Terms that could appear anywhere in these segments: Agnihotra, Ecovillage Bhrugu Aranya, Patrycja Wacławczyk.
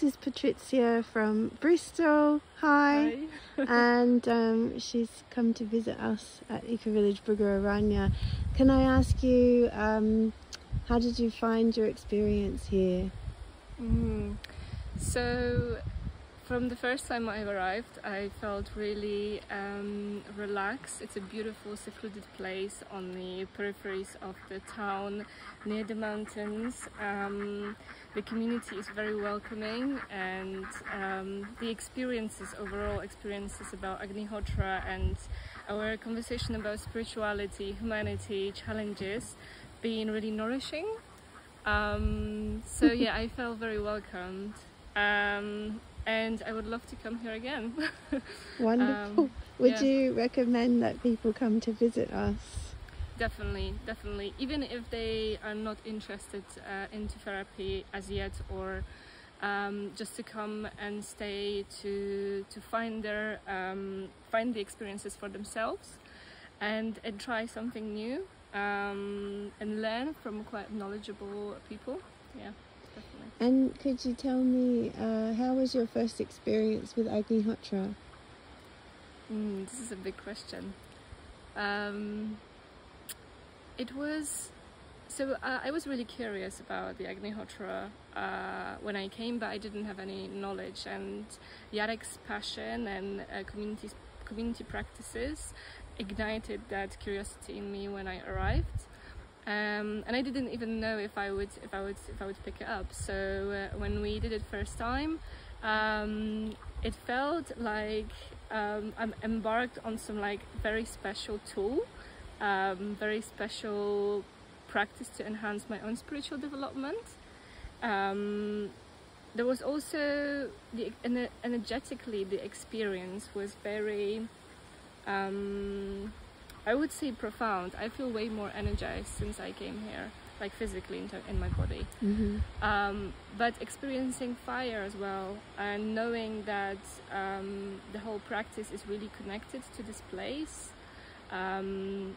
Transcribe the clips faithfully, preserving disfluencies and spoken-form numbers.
this is Patrycja from Bristol. Hi. Hi. And um, she's come to visit us at Ecovillage Bhrugu Aranya. Can I ask you, um, how did you find your experience here? Mm. So, from the first time I arrived, I felt really um, relaxed. It's a beautiful, secluded place on the peripheries of the town, near the mountains. Um, the community is very welcoming, and um, the experiences, overall experiences about Agnihotra and our conversation about spirituality, humanity, challenges, being really nourishing. Um, so yeah, I felt very welcomed, um, and I would love to come here again. Wonderful. Um, would yeah. you recommend that people come to visit us? Definitely, definitely. Even if they are not interested uh, into therapy as yet, or um, just to come and stay to to find their um, find the experiences for themselves, and and try something new. Um, and learn from quite knowledgeable people. Yeah, definitely. And could you tell me, uh, how was your first experience with Agnihotra? Mm, this is a big question. Um, it was, so uh, I was really curious about the Agnihotra uh, when I came, but I didn't have any knowledge, and Yarek's passion and uh, community, community practices ignited that curiosity in me when I arrived, um, and I didn't even know if I would if I would if I would pick it up. So uh, when we did it first time, um, it felt like um, I'm embarked on some like very special tool, um, very special practice to enhance my own spiritual development. Um, there was also the energetically the experience was very. Um, I would say profound. I feel way more energized since I came here, like physically in, in my body. Mm-hmm. Um, but experiencing fire as well, and knowing that um, the whole practice is really connected to this place, um,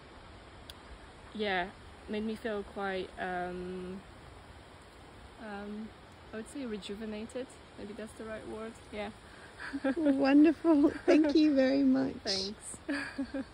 yeah, made me feel quite, um, um, I would say rejuvenated, maybe that's the right word, yeah. Wonderful. Thank you very much. Thanks.